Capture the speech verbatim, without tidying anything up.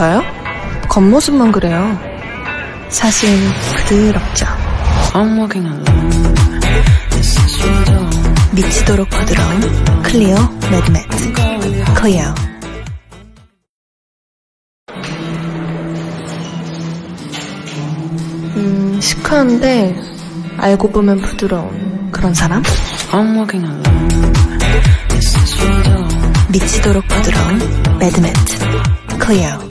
저요? 겉모습만 그래요. 사실 부드럽죠. 미치도록 부드러운 클리오 매드 매트. 클리오. 음, 시크한데 알고 보면 부드러운 그런 사람? 미치도록 부드러운 매드 매트. 클리오.